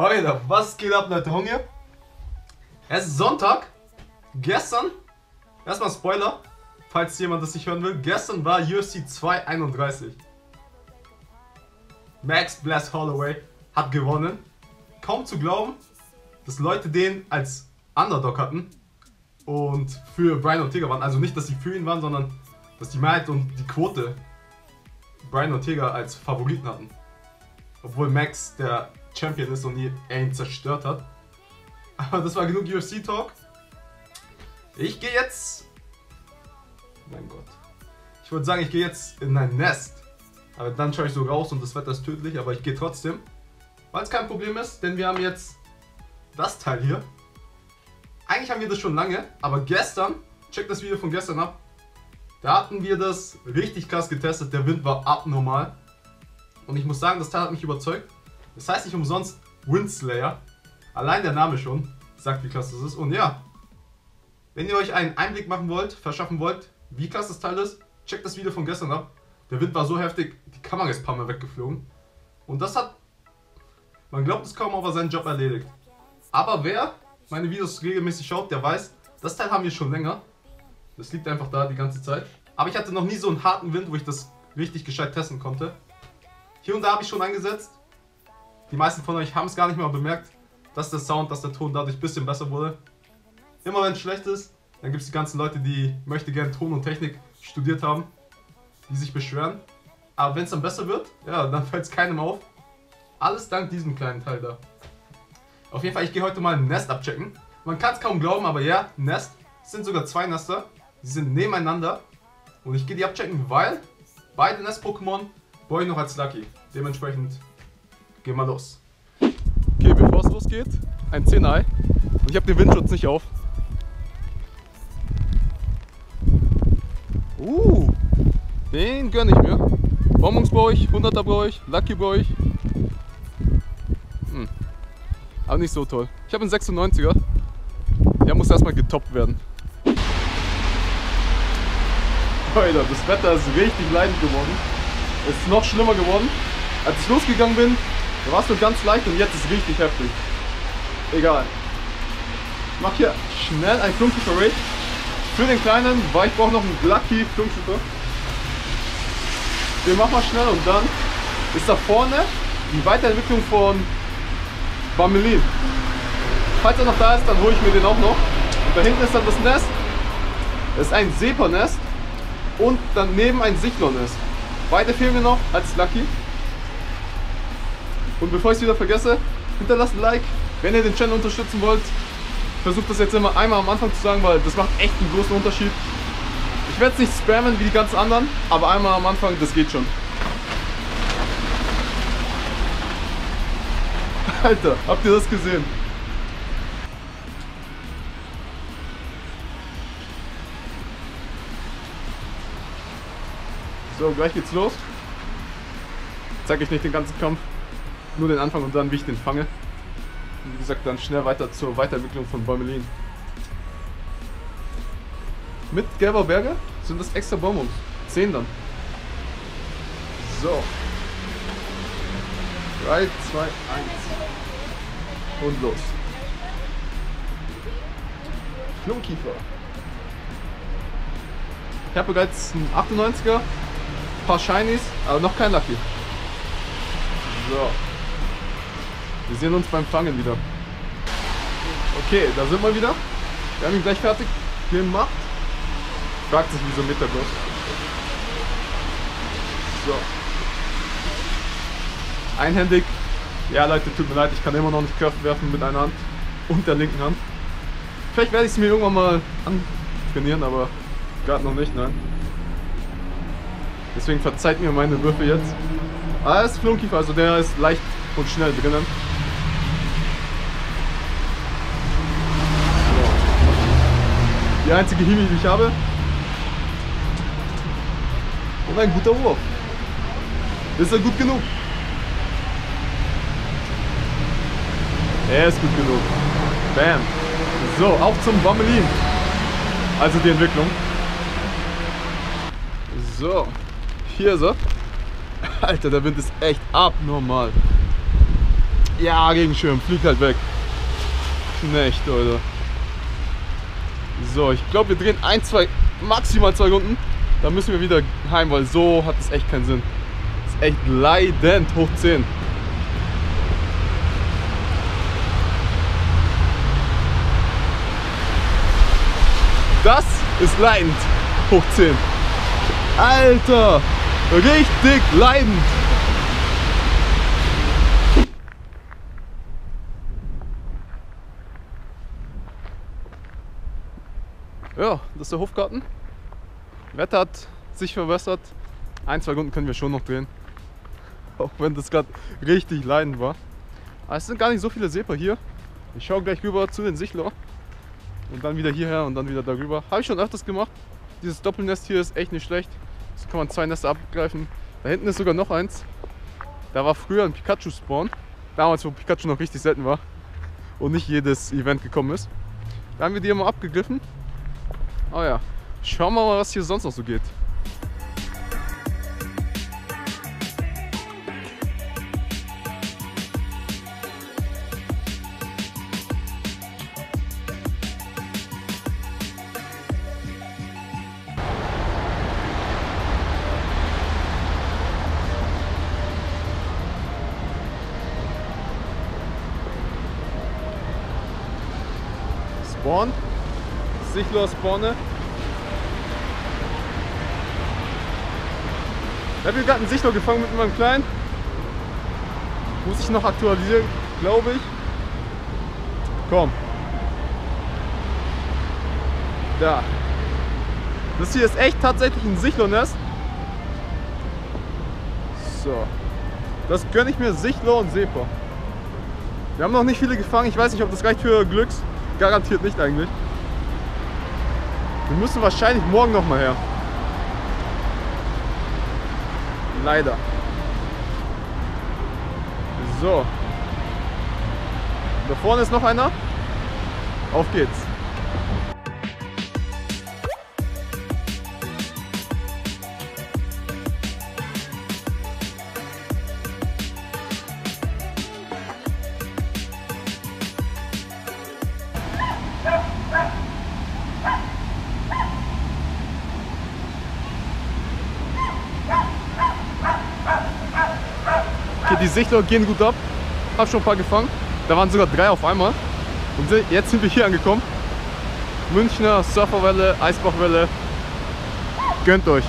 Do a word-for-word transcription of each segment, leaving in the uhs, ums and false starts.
Alter, was geht ab, Leute? Hunger? Es ist Sonntag. Gestern, erstmal Spoiler, falls jemand das nicht hören will, gestern war U F C zwei einunddreißig. Max Blas Holloway hat gewonnen. Kaum zu glauben, dass Leute den als Underdog hatten und für Brian Ortega waren. Also nicht, dass sie für ihn waren, sondern dass die Mehrheit und die Quote Brian Ortega als Favoriten hatten. Obwohl Max der Champion ist und er ihn zerstört hat. Aber das war genug U F C-Talk. Ich gehe jetzt... Mein Gott. Ich würde sagen, ich gehe jetzt in ein Nest. Aber dann schaue ich so raus und das Wetter ist tödlich. Aber ich gehe trotzdem. Weil es kein Problem ist, denn wir haben jetzt das Teil hier. Eigentlich haben wir das schon lange, aber gestern, check das Video von gestern ab, da hatten wir das richtig krass getestet. Der Wind war abnormal. Und ich muss sagen, das Teil hat mich überzeugt. Das heißt nicht umsonst Windslayer. Allein der Name schon sagt, wie krass das ist. Und ja, wenn ihr euch einen Einblick machen wollt, verschaffen wollt, wie krass das Teil ist, checkt das Video von gestern ab. Der Wind war so heftig, die Kamera ist ein paar Mal weggeflogen. Und das hat, man glaubt es kaum, aber seinen Job erledigt. Aber wer meine Videos regelmäßig schaut, der weiß, das Teil haben wir schon länger. Das liegt einfach da die ganze Zeit. Aber ich hatte noch nie so einen harten Wind, wo ich das richtig gescheit testen konnte. Hier und da habe ich schon eingesetzt. Die meisten von euch haben es gar nicht mal bemerkt, dass der Sound, dass der Ton dadurch ein bisschen besser wurde. Immer wenn es schlecht ist, dann gibt es die ganzen Leute, die möchte gerne Ton und Technik studiert haben, die sich beschweren. Aber wenn es dann besser wird, ja, dann fällt es keinem auf. Alles dank diesem kleinen Teil da. Auf jeden Fall, ich gehe heute mal ein Nest abchecken. Man kann es kaum glauben, aber ja, Nest. Es sind sogar zwei Nester. Die sind nebeneinander. Und ich gehe die abchecken, weil beide Nest-Pokémon brauche ich noch als Lucky. Dementsprechend gehen wir los. Okay, bevor es losgeht, ein zehner-Ei. Und ich habe den Windschutz nicht auf. Uh, den gönne ich mir. Bonbons brauche ich, hunderter brauche ich, Lucky brauche ich. Hm. Aber nicht so toll. Ich habe einen sechsundneunziger. Der muss erstmal getoppt werden. Alter, das Wetter ist richtig leidend geworden. Es ist noch schlimmer geworden. Als ich losgegangen bin, da war es nur ganz leicht und jetzt ist es richtig heftig. Egal. Ich mache hier schnell ein Klumpenkiefer Raid für den Kleinen, weil ich brauche noch einen Lucky Klumpenkiefer. Den machen wir schnell und dann ist da vorne die Weiterentwicklung von Bamelin. Falls er noch da ist, dann hole ich mir den auch noch. Und da hinten ist dann das Nest. Das ist ein Seeper-Nest und daneben ein Sichlor-Nest. Beide fehlen mir noch als Lucky. Und bevor ich es wieder vergesse, hinterlasst ein Like, wenn ihr den Channel unterstützen wollt. Versucht das jetzt immer einmal am Anfang zu sagen, weil das macht echt einen großen Unterschied. Ich werde es nicht spammen wie die ganzen anderen, aber einmal am Anfang, das geht schon. Alter, habt ihr das gesehen? So, gleich geht's los. Zeige ich nicht den ganzen Kampf. Nur den Anfang und dann, wie ich den fange. Wie gesagt, dann schnell weiter zur Weiterentwicklung von Bamelin. Mit gelber Berge sind das extra Bonbons. zehn dann. So. drei, zwei, eins. Und los. Flunkifer. Ich habe bereits einen achtundneunziger. Ein paar Shinies, aber noch kein Lucky. So. Wir sehen uns beim Fangen wieder. Okay, da sind wir wieder. Wir haben ihn gleich fertig gemacht. Fragt sich, wieso Metaboss. So. Einhändig. Ja, Leute, tut mir leid, ich kann immer noch nicht Kraft werfen mit einer Hand und der linken Hand. Vielleicht werde ich es mir irgendwann mal antrainieren, aber gerade noch nicht, nein. Deswegen verzeiht mir meine Würfe jetzt. Ah, das ist Klumpenkiefer, also der ist leicht und schnell drinnen. So. Die einzige Hiwi, die ich habe. Und ein guter Wurf. Ist er gut genug? Er ist gut genug. Bam. So, auf zum Bamelin. Also die Entwicklung. So, hier ist er. Alter, der Wind ist echt abnormal. Ja, Gegenschirm, fliegt halt weg. Knecht, Leute. So, ich glaube, wir drehen ein, zwei, maximal zwei Runden. Dann müssen wir wieder heim, weil so hat es echt keinen Sinn. Das ist echt leidend, hoch zehn. Das ist leidend, hoch zehn. Alter, richtig leidend. Ja, das ist der Hofgarten. Wetter hat sich verbessert. Ein, zwei Runden können wir schon noch drehen. Auch wenn das gerade richtig leidend war. Aber es sind gar nicht so viele Seeper hier. Ich schaue gleich rüber zu den Sichlor. Und dann wieder hierher und dann wieder darüber. Habe ich schon öfters gemacht. Dieses Doppelnest hier ist echt nicht schlecht. So kann man zwei Nester abgreifen. Da hinten ist sogar noch eins. Da war früher ein Pikachu-Spawn. Damals, wo Pikachu noch richtig selten war. Und nicht jedes Event gekommen ist. Da haben wir die immer abgegriffen. Oh ja, schauen wir mal, was hier sonst noch so geht. Spawn. Sichlor spawne. Ich habe hier gerade einen Sichlor gefangen mit meinem Kleinen. Muss ich noch aktualisieren, glaube ich. Komm. Da. Das hier ist echt tatsächlich ein Sichlor-Nest. So. Das gönne ich mir, Sichlor und Seeper. Wir haben noch nicht viele gefangen. Ich weiß nicht, ob das reicht für Glücks. Garantiert nicht eigentlich. Wir müssen wahrscheinlich morgen nochmal her. Leider. So. Da vorne ist noch einer. Auf geht's. Die Sichlor gehen gut ab. Hab schon ein paar gefangen. Da waren sogar drei auf einmal. Und jetzt sind wir hier angekommen. Münchner, Surferwelle, Eisbachwelle. Gönnt euch.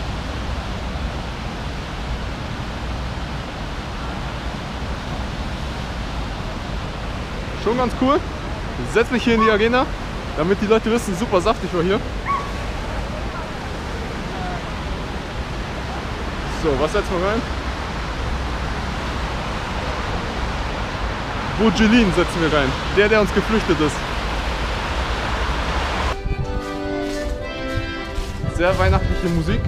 Schon ganz cool. Ich setz mich hier in die Arena, damit die Leute wissen, super saftig war hier. So, was setzen wir rein? Ogelin setzen wir rein, der, der uns geflüchtet ist. Sehr weihnachtliche Musik.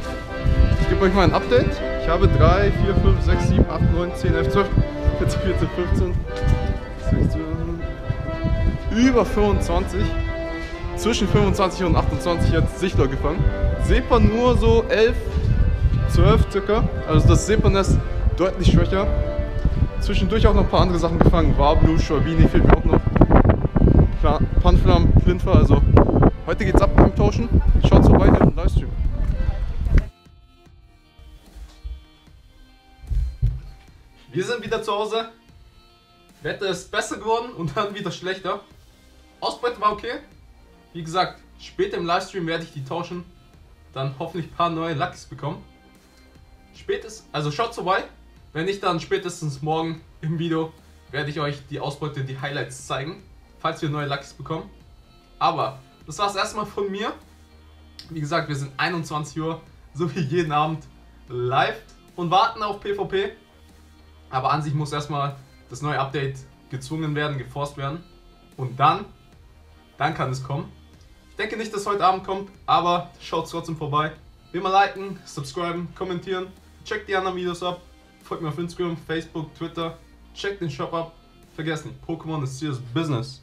Ich gebe euch mal ein Update. Ich habe drei, vier, fünf, sechs, sieben, acht, neun, zehn, elf, zwölf, vierzehn, vierzehn, fünfzehn, sechzehn, über fünfundzwanzig, zwischen fünfundzwanzig und achtundzwanzig jetzt Sichlor gefangen. Seeper nur so elf, zwölf circa, also das Seepernest deutlich schwächer. Zwischendurch auch noch ein paar andere Sachen gefangen. Warblu, Schwabini fehlt mir auch noch. Panflamm, Flintfer, also heute geht's ab beim Tauschen. Schaut vorbei hier im Livestream. Wir sind wieder zu Hause. Wetter ist besser geworden und dann wieder schlechter. Ausbeute war okay. Wie gesagt, später im Livestream werde ich die tauschen. Dann hoffentlich ein paar neue Luckys bekommen. Spätestens, also schaut vorbei. Wenn nicht, dann spätestens morgen im Video werde ich euch die Ausbeute, die Highlights zeigen, falls wir neue Luckys bekommen. Aber das war es erstmal von mir. Wie gesagt, wir sind einundzwanzig Uhr, so wie jeden Abend live und warten auf PvP. Aber an sich muss erstmal das neue Update gezwungen werden, geforst werden. Und dann, dann kann es kommen. Ich denke nicht, dass es heute Abend kommt, aber schaut trotzdem vorbei. Wie immer liken, subscriben, kommentieren, checkt die anderen Videos ab. Folgt mir auf Instagram, Facebook, Twitter, checkt den Shop ab. Vergesst nicht, Pokémon ist serious business.